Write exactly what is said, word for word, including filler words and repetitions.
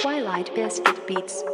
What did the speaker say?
Twilight Biscuit Beats.